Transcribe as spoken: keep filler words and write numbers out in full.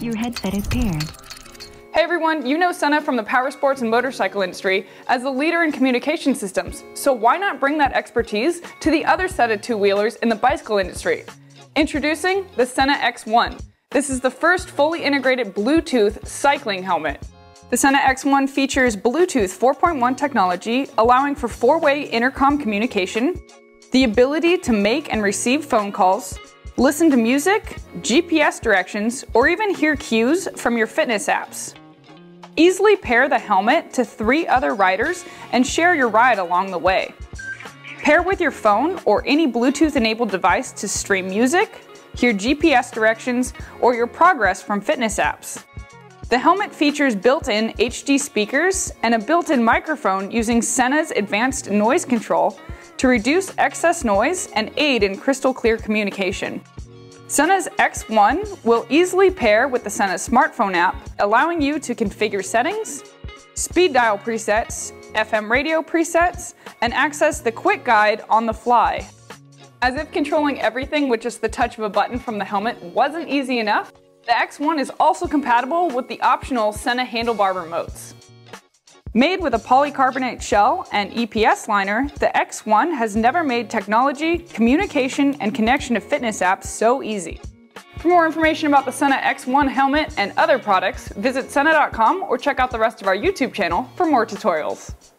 Your headset is paired. Hey everyone, you know Sena from the power sports and motorcycle industry as the leader in communication systems, so why not bring that expertise to the other set of two-wheelers in the bicycle industry? Introducing the Sena X one. This is the first fully integrated Bluetooth cycling helmet. The Sena X one features Bluetooth four point one technology, allowing for four-way intercom communication, the ability to make and receive phone calls, listen to music, G P S directions, or even hear cues from your fitness apps. Easily pair the helmet to three other riders and share your ride along the way. Pair with your phone or any Bluetooth-enabled device to stream music, hear G P S directions, or your progress from fitness apps. The helmet features built-in H D speakers and a built-in microphone using Sena's advanced noise control to reduce excess noise and aid in crystal clear communication. Sena's X one will easily pair with the Sena smartphone app, allowing you to configure settings, speed dial presets, F M radio presets, and access the quick guide on the fly. As if controlling everything with just the touch of a button from the helmet wasn't easy enough, the X one is also compatible with the optional Sena handlebar remotes. Made with a polycarbonate shell and E P S liner, the X one has never made technology, communication, and connection to fitness apps so easy. For more information about the Sena X one helmet and other products, visit sena dot com or check out the rest of our YouTube channel for more tutorials.